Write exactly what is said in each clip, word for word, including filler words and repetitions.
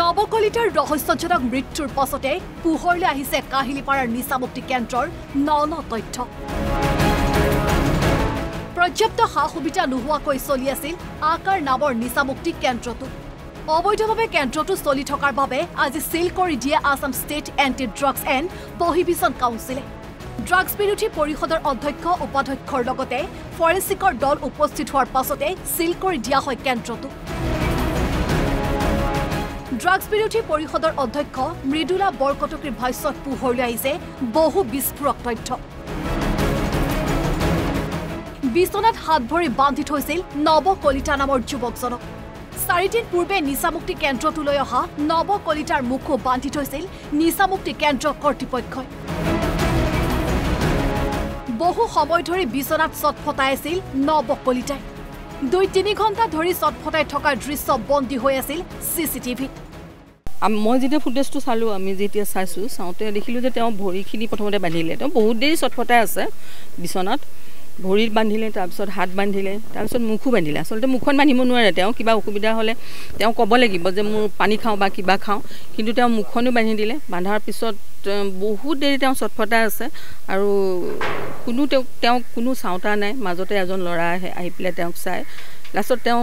নবকলিতাৰ ৰহস্যজনক মৃত্যুৰ পাছতে পোহৰলৈ আহিছে কাহিলিপাৰাৰ নিচামুক্তি কেন্দ্ৰৰ ন ন তথ্য। পৰ্যাপ্ত সা-সুবিধা নোহোৱাকৈ চলি আছিল আকাৰ নামৰ নিচামুক্তি কেন্দ্ৰটো। অবৈধভাৱে কেন্দ্ৰটো চলি থকাৰ বাবে আজি সিল কৰি দিয়ে Assam state anti drugs and বহিবিচন কাউন্সিলে। ড্ৰাগছ বিৰোধী পৰিষদৰ অধ্যক্ষ উপাধ্যক্ষৰ লগতে ফৰেন্সিকৰ দল উপস্থিত হোৱাৰ পাছতে সিল কৰি দিয়া হয় কেন্দ্ৰটো। ড্ৰাগছ বিৰোধী পৰিষদৰ অধ্যক্ষ মৃদুলা বৰকটকীৰ ভাষ্যত পোহৰলৈ আহিছে বহু বিস্ফোৰক তথ্য। বিছনাত হাত ভৰি বান্ধি থৈছিল নৱকলিতা নামৰ যুৱকজনক। চাৰিদিন পূৰ্বে নিচামুক্তি কেন্দ্ৰটোলৈ অহা নৱকলিতাৰ মুখো বান্ধি থৈছিল নিচামুক্তি কেন্দ্ৰ কৰ্তৃপক্ষই। বহু সময় ধৰি বিছনাত চটফটাই আছিল নৱকলিতাই। দুই তিনি ঘণ্টা ধৰি চটফটাই থকা দৃশ্য বন্দী হৈ আছিল চিচিটিভিত। মই যেতিয়া ফুটেজটো চালোঁ, আমি যেতিয়া চাইছোঁ চাওঁতে দেখিলোঁ যে তেওঁ ভৰিখিনি প্ৰথমতে বান্ধিলে। তেওঁ বহুত দেৰি চটফটাই আছে বিছনাত, ভৰিত বান্ধিলে, তাৰপিছত হাত বান্ধিলে, তাৰপিছত মুখো বান্ধিলে। আচলতে মুখখন বান্ধিব নোৱাৰে, তেওঁ কিবা অসুবিধা হ'লে তেওঁ ক'ব লাগিব যে মোৰ পানী খাওঁ বা কিবা খাওঁ, কিন্তু তেওঁ মুখখনো বান্ধি দিলে। বান্ধাৰ পিছত বহুত দেৰি তেওঁ চটফটাই আছে আৰু কোনো তেওঁ তেওঁক কোনো চাওঁতা নাই। মাজতে এজন ল'ৰা আহে, আহি পেলাই তেওঁক চায়, লাষ্টত তেওঁ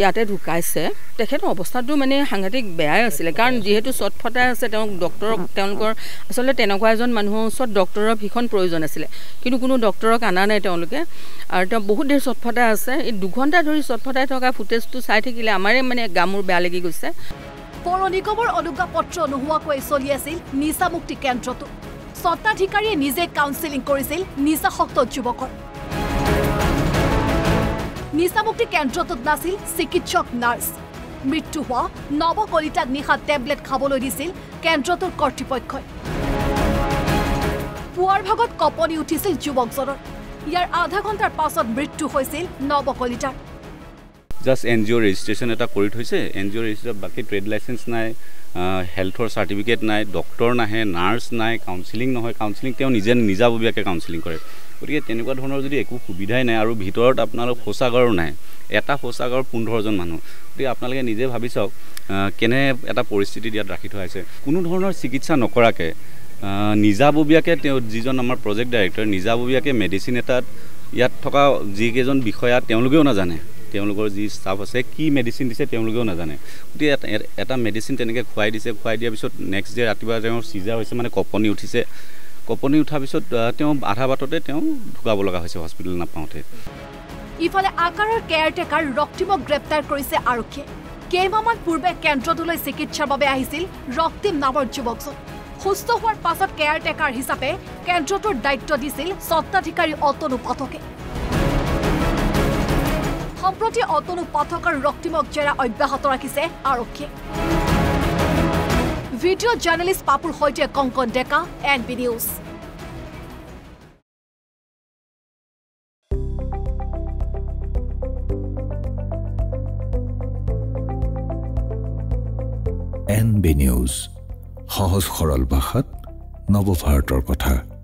ইয়াতে ঢুকাইছে। তেখেতৰ অৱস্থাটো মানে সাংঘাতিক বেয়াই আছিলে, কাৰণ যিহেতু চটফটাই আছে তেওঁক ডক্টৰক, তেওঁলোকৰ আচলতে তেনেকুৱা এজন মানুহৰ ওচৰত ডক্টৰৰ ভীষণ প্ৰয়োজন আছিলে, কিন্তু কোনো ডক্টৰক অনা নাই তেওঁলোকে। আৰু তেওঁ বহুত দেৰি চটফটাই আছে। এই দুঘণ্টা ধৰি চটফটাই থকা ফুটেজটো চাই থাকিলে আমাৰে মানে গা মূৰ বেয়া লাগি গৈছে। পৌৰ নিগমৰ অনুজ্ঞাপত্ৰ নোহোৱাকৈ চলি আছিল নিচামুক্তি কেন্দ্ৰটো। স্বত্বাধিকাৰীয়ে নিজে কাউন্সেলিং কৰিছিল নিচাসক্ত যুৱকৰ। নিচামুক্তি কেন্দ্ৰটোত নাছিল চিকিৎসক, নাৰ্ছ। মৃত্যু হোৱা নৱকলিতাক নিশা টেবলেট খাবলৈ দিছিল কেন্দ্ৰটোৰ কৰ্তৃপক্ষই। পুৱাৰ ভাগত কপনি উঠিছিল যুৱকজনৰ। ইয়াৰ আধা ঘণ্টাৰ পাছত মৃত্যু হৈছিল নৱকলিতাৰ। Just N G O' registration এটা কৰি থৈছে, এন জি অ' ৰেজিষ্ট্ৰেশ্যন, বাকী ট্ৰেড লাইচেঞ্চ নাই, হেল্থৰ চাৰ্টিফিকেট নাই, ডক্টৰ নাহে, নাৰ্ছ নাই, কাউন্সেলিং নহয়। কাউন্সেলিং তেওঁ নিজে নিজাববীয়াকৈ কাউন্সেলিং কৰে। গতিকে তেনেকুৱা ধৰণৰ যদি একো সুবিধাই নাই আৰু ভিতৰত আপোনালোক শৌচাগাৰো নাই, এটা শৌচাগাৰ পোন্ধৰজন মানুহ, গতিকে আপোনালোকে নিজে ভাবি চাওক কেনে এটা পৰিস্থিতি ইয়াত ৰাখি থোৱা হৈছে। কোনো ধৰণৰ চিকিৎসা নকৰাকৈ নিজাববীয়াকৈ তেওঁ, যিজন আমাৰ প্ৰজেক্ট ডাইৰেক্টৰ, নিজাববীয়াকৈ মেডিচিন এটাত ইয়াত থকা যিকেইজন বিষয়া তেওঁলোকেও নাজানে, তেওঁলোকৰ যি ষ্টাফ আছে কি মেডিচিন দিছে তেওঁলোকেও নাজানে। গতিকে এটা মেডিচিন তেনেকৈ খুৱাই দিছে, খুৱাই দিয়াৰ পিছত নেক্সট ডে ৰাতিপুৱা তেওঁৰ চিজাৰ হৈছে, মানে কপনি উঠিছে। কপনি উঠাৰ পিছত তেওঁ আধা বাটতে তেওঁ ঢুকাব লগা হৈছে হস্পিটেল নাপাওঁতে। ইফালে আকাৰৰ কেয়াৰটেকাৰ ৰক্তিমক গ্ৰেপ্তাৰ কৰিছে আৰক্ষীয়ে। কেইমাহমান পূৰ্বে কেন্দ্ৰটোলৈ চিকিৎসাৰ বাবে আহিছিল ৰক্তিম নামৰ যুৱকজন। সুস্থ হোৱাৰ পাছত কেয়াৰটেকাৰ হিচাপে কেন্দ্ৰটোৰ দায়িত্ব দিছিল স্বত্বাধিকাৰী অতনু পাঠকে। সম্প্ৰতি অতনু পাঠক আৰু ৰক্তিমক জেৰা অব্যাহত ৰাখিছে আৰক্ষীয়ে। ভিডিও জাৰ্নেলিষ্ট পাপুৰ সৈতে Kankan Deka, N B news. N B news, সহজ সৰল ভাষাত নৱভাৰতৰ কথা।